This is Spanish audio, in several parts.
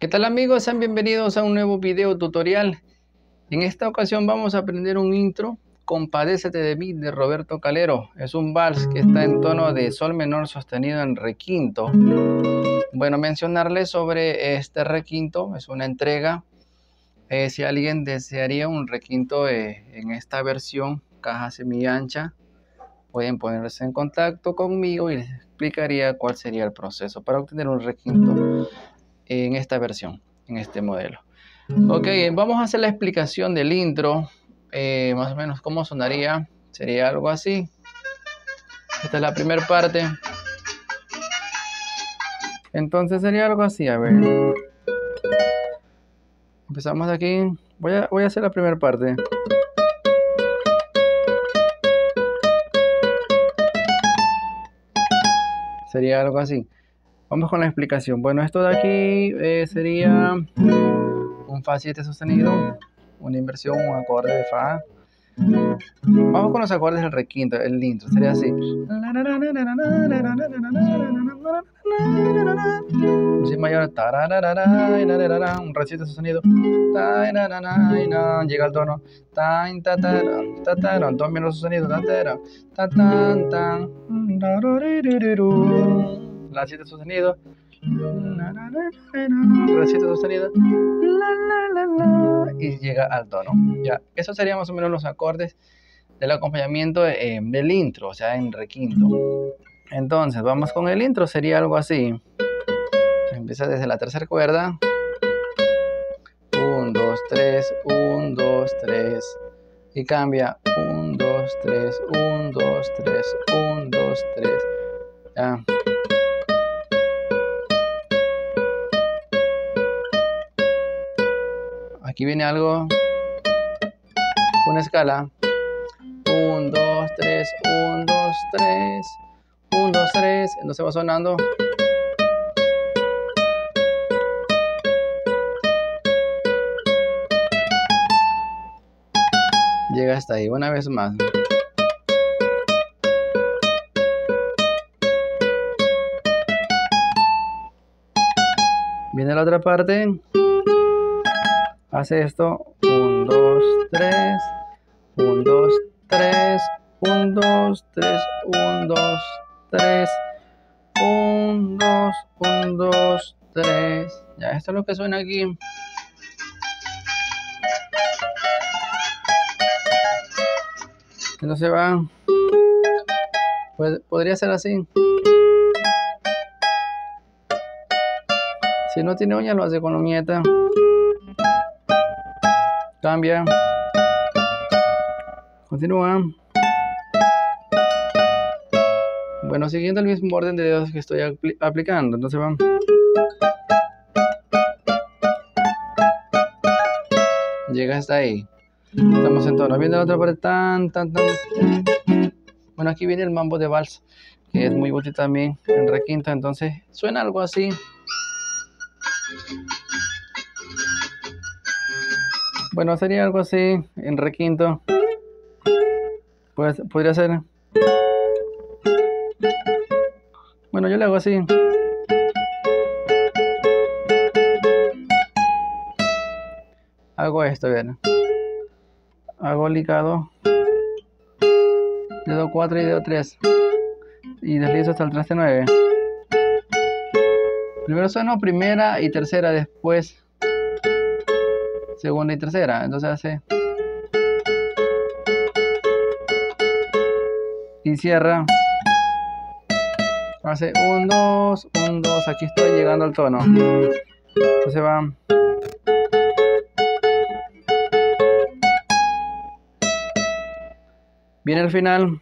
¿Qué tal amigos? Sean bienvenidos a un nuevo video tutorial. En esta ocasión vamos a aprender un intro, Compadécete de mí, de Roberto Calero. Es un vals que está en tono de sol menor sostenido en requinto. Bueno, mencionarles sobre este requinto, es una entrega. Si alguien desearía un requinto en esta versión, caja semi ancha, pueden ponerse en contacto conmigo y les explicaría cuál sería el proceso para obtener un requinto en esta versión, en este modelo. Ok, vamos a hacer la explicación del intro, más o menos cómo sonaría. Sería algo así. Esta es la primera parte. Entonces sería algo así, a ver. Empezamos de aquí. Voy a hacer la primera parte. Sería algo así. Vamos con la explicación. Bueno, esto de aquí sería un Fa7 sostenido, una inversión, un acorde de Fa. Vamos con los acordes del requinto, el intro. Sería así. Un Si mayor. Un Re7 sostenido. Llega al tono. Do menor sostenido. La7 sostenido, Re7 sostenido, y llega al tono. Ya, eso sería más o menos los acordes del acompañamiento del intro, o sea, en requinto. Entonces, vamos con el intro, sería algo así. Empieza desde la tercera cuerda. 1, 2, 3, 1, 2, 3. Y cambia 1, 2, 3, 1, 2, 3, 1, 2, 3. Ya. Aquí viene algo, una escala, 1, 2, 3, 1, 2, 3, 1, 2, 3, entonces va sonando. Llega hasta ahí, una vez más. Viene la otra parte. Hace esto, 1, 2, 3, 1, 2, 3, 1, 2, 3, 1, 2, 3, 1, 2, 1, 2, 3. Ya, esto es lo que suena aquí. Entonces va, pues, podría ser así. Si no tiene uña, lo hace con uñeta. Cambia, continúa. Bueno, siguiendo el mismo orden de dedos que estoy aplicando, entonces vamos. Llega hasta ahí. Estamos en tono. Viene la otra parte. Tan, tan, tan. Bueno, aquí viene el mambo de vals, que es muy útil también en requinto. Entonces suena algo así. Bueno, sería algo así en requinto. Pues podría ser. Bueno, yo le hago así. Hago esto, bien. Hago licado. Dedo 4 y dedo 3. Y deslizo hasta el traste 9. Primero sueno primera y tercera, después segunda y tercera, entonces hace y cierra, hace 1, 2, 1, 2, aquí estoy llegando al tono, entonces va, viene el final,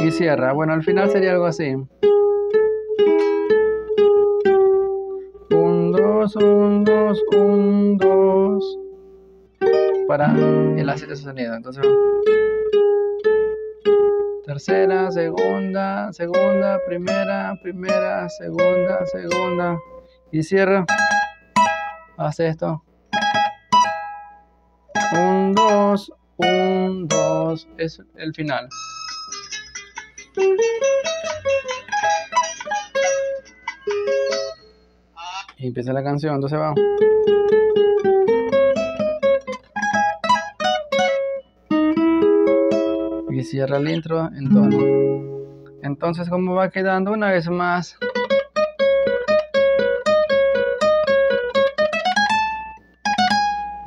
y cierra. Bueno, al final sería algo así. 1, 2, 1, 2, 1, 2 para el A7 sostenido. Entonces tercera, segunda, segunda, primera, primera, segunda, segunda y cierra. Hace esto. 1, 2, 1, 2 es el final. Y empieza la canción, entonces va. Y cierra el intro en tono. Entonces, ¿cómo va quedando? Una vez más.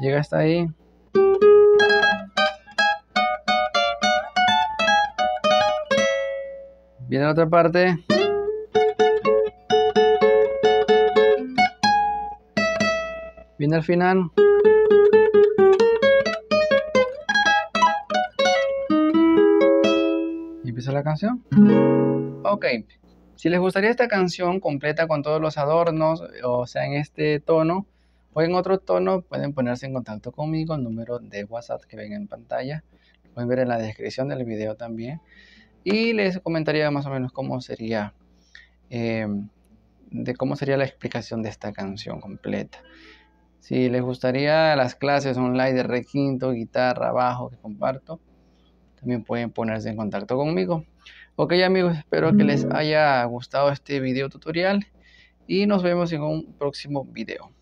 Llega hasta ahí. Viene la otra parte. Viene al final. Y empieza la canción. Ok. Si les gustaría esta canción completa con todos los adornos, o sea, en este tono o en otro tono, pueden ponerse en contacto conmigo. El número de WhatsApp que ven en pantalla lo pueden ver en la descripción del video también. Y les comentaría más o menos cómo sería, la explicación de esta canción completa. Si les gustaría las clases online de requinto, guitarra, bajo que comparto, también pueden ponerse en contacto conmigo. Ok amigos, espero que les haya gustado este video tutorial y nos vemos en un próximo video.